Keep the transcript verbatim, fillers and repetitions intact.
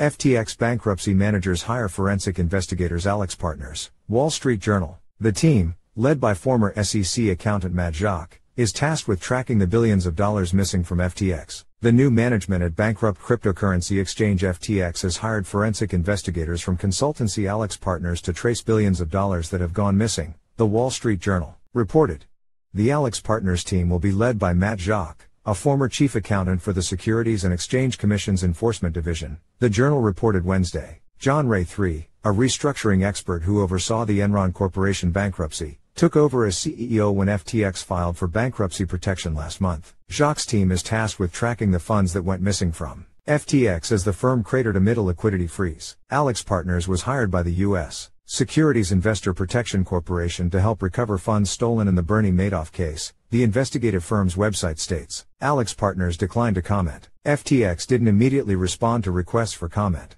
F T X bankruptcy managers hire forensic investigators. AlixPartners, Wall Street Journal. The team, led by former S E C accountant Matt Jacques, is tasked with tracking the billions of dollars missing from F T X. The new management at bankrupt cryptocurrency exchange F T X has hired forensic investigators from consultancy AlixPartners to trace billions of dollars that have gone missing, The Wall Street Journal reported. The AlixPartners team will be led by Matt Jacques, a former chief accountant for the Securities and Exchange Commission's Enforcement Division, the journal reported Wednesday. John Ray the third, a restructuring expert who oversaw the Enron Corporation bankruptcy, took over as C E O when F T X filed for bankruptcy protection last month. Jacques' team is tasked with tracking the funds that went missing from F T X as the firm cratered amid a liquidity freeze. AlixPartners was hired by the U S Securities Investor Protection Corporation to help recover funds stolen in the Bernie Madoff case, the investigative firm's website states. AlixPartners declined to comment. F T X didn't immediately respond to requests for comment.